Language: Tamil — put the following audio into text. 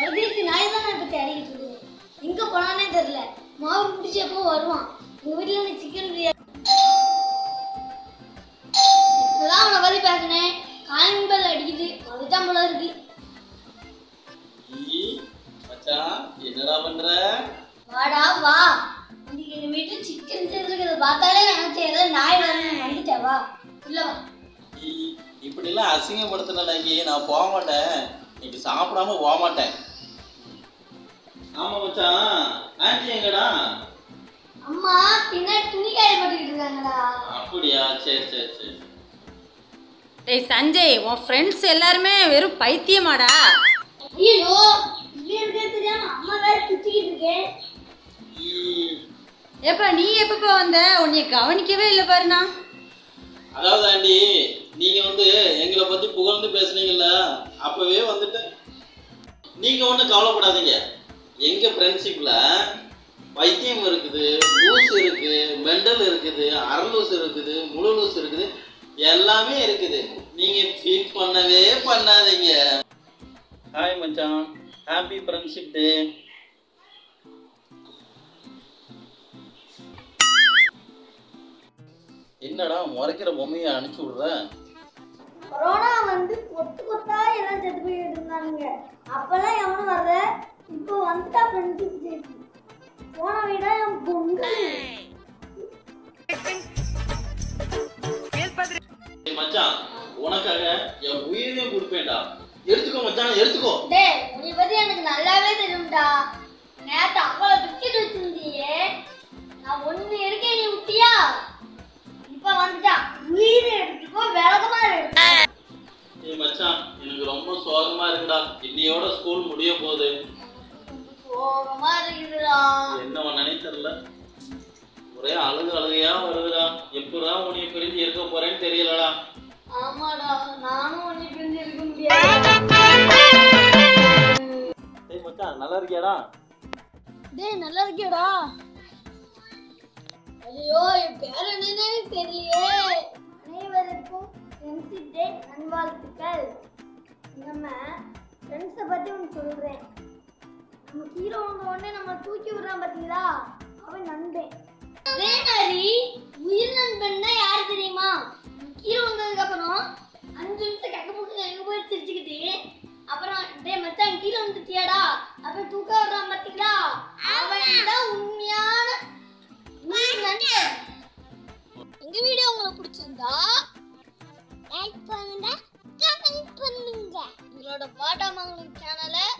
மறுபடியும் நாய் தான் நான் இப்போ தேடிக்கிட்டு இருக்கேன். எங்கே போனானே தெரில. மாவு பிடிச்சி எப்போ வருவான். உங்கள் வீட்டில் நான் சிக்கன் பிரியாணி இப்போதான் அவனை பற்றி பேசினேன். காலம்பல் அடிக்குது, மறுதான் போல இருக்கு. என்னடா பண்ற? வாடா வா, இன்னைக்கு எங்க வீட்டுல சிக்கன் செஞ்சிருக்கிறத பார்த்தாலே நினைச்சேன் ஏதோ நாய் வரணும்னு. வந்துட்டேன் வா, உள்ள வா. இப்படி எல்லாம் அசிங்கப்படுத்தினடாக்கி நான் போக மாட்டேன். இன்னைக்கு சாப்பிடாம போக மாட்டேன். ஆமா மச்சான், ஆன்ட்டி எங்கடா? அம்மா பின்னாடி துணி காய போட்டுக்கிட்டு இருக்காங்கடா. அப்படியா, சரி சரி சரி. டேய் சஞ்சய், உன் ஃப்ரெண்ட்ஸ் எல்லாருமே வெறும் பைத்தியமாடா. ஐயோ நீ எப்ப வந்த? உன்னை கவனிக்கவே இல்லை பாருண்ணா. அதாவது ஆண்டி, நீங்க வந்து எங்களை பத்தி புகழ்ந்து பேசுனீங்கல்ல, அப்பவே வந்துட்டு நீங்க ஒன்றும் கவலைப்படாதீங்க. எங்க ஃப்ரெண்ட்ஷிப்ல பைத்தியம் இருக்குது, லூஸ் இருக்கு, மெண்டல் இருக்குது, அரை லூஸ் இருக்குது, முழு லூஸ் இருக்குது, எல்லாமே இருக்குது. நீங்க ஃபீல் பண்ணவே பண்ணாதீங்க. ஹாய் மச்சான், ஹாப்பி ஃப்ரெண்ட்ஷிப் டே. என்னடா முறைக்கிற பொம்மையை அனுப்பிச்சு விடுற? கொரோனா வந்து கொத்து கொத்தா எல்லாம் செத்து போயிட்டு இருந்தானுங்க. அப்பெல்லாம் எவனும் வர்ற, இப்போ வந்துட்டா ஃப்ரெண்ட்ஷிப் டே. போன விட பொங்கல். மச்சான் உனக்காக என் உயிரே கொடுப்பேன்டா. எடுத்துக்கோ மச்சான், எடுத்துக்கோ. டேய் உனி பத்தி எனக்கு நல்லாவே தெரியும்டா. நேத்து அவ்வளோ பிஸ்கட் வச்சிருந்தியே, நான் ஒண்ணு எடுக்க நீ விட்டியா? இப்ப வந்துட்டா உயிரை எடுத்துக்கோ, வேகமா எடுத்து. ஏய் மச்சான், எனக்கு ரொம்ப சோகமா இருக்குடா. இன்னையோட ஸ்கூல் முடிய போகுது. சோகமா இருக்குடா. என்ன பண்ணனே தெரியல, ஒரே அழுகையா வருதுடா. எப்படா உனியை பிரிஞ்சு இருக்க போறேன்னு தெரியலடா. ஆமாடா, நானும் உன்னை பிரிஞ்சு இருக்க முடியாது. டேய் மச்சான், நல்லா இருக்கியாடா? டேய் நல்லா இருக்கியாடா? ஐயோ என் பேர் என்னன்னு தெரியலையே. அனைவருக்கும் ஃப்ரெண்ட்ஷிப் டே நல்வாழ்த்துக்கள். நம்ம ஃப்ரெண்ட்ஸை பற்றி ஒன்று சொல்கிறேன். நம்ம கீழே உங்க உடனே நம்ம தூக்கி விடுறான் பார்த்தீங்களா, அவன் நண்பன். அதே மாதிரி உயிர் நண்பன்னா யார் தெரியுமா? கீழே வந்ததுக்கு அப்புறம் 5 நிமிஷம் கக்க போட்டு எங்க போய் சிரிச்சுக்கிட்டு அப்புறம் டே மச்சான் கீழே வந்துட்டியாடா அப்புறம் தூக்க வர்றான் பாத்தீங்களா, அவன்தான் உண்மையான நண்பன். எங்க வீடியோ உங்களுக்கு பிடிச்சிருந்தா லைக் பண்ணுங்க, கமெண்ட் பண்ணுங்க. உங்களோட வாட்டாமங்கலம் சேனலை